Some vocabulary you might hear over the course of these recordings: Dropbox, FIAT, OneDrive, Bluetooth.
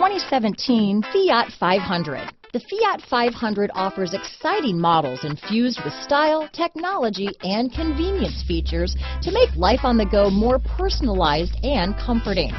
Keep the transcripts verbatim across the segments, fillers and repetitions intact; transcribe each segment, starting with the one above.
twenty seventeen Fiat five hundred. The Fiat five hundred offers exciting models infused with style, technology, and convenience features to make life on the go more personalized and comforting.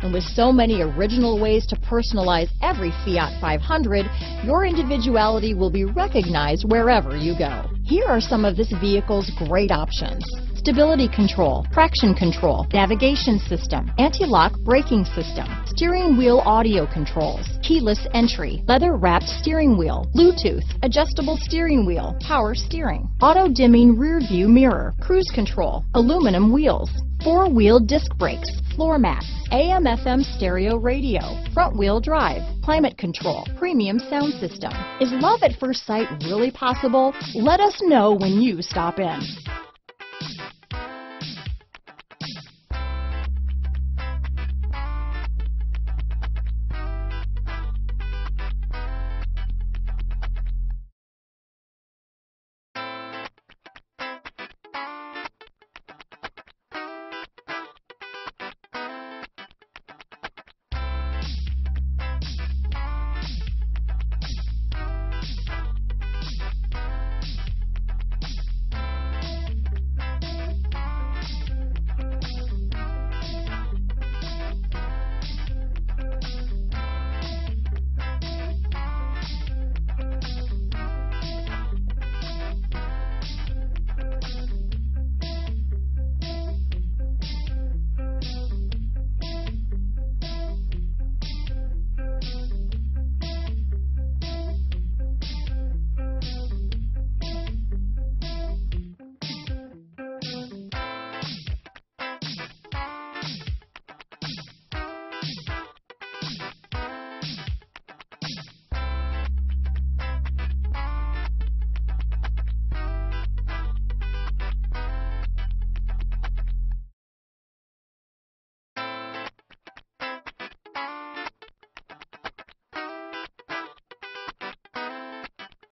And with so many original ways to personalize every Fiat five hundred, your individuality will be recognized wherever you go. Here are some of this vehicle's great options: stability control, traction control, navigation system, anti-lock braking system, steering wheel audio controls, keyless entry, leather-wrapped steering wheel, Bluetooth, adjustable steering wheel, power steering, auto-dimming rear-view mirror, cruise control, aluminum wheels, four-wheel disc brakes, floor mats, A M F M stereo radio, front-wheel drive, climate control, premium sound system. Is love at first sight really possible? Let us know when you stop in.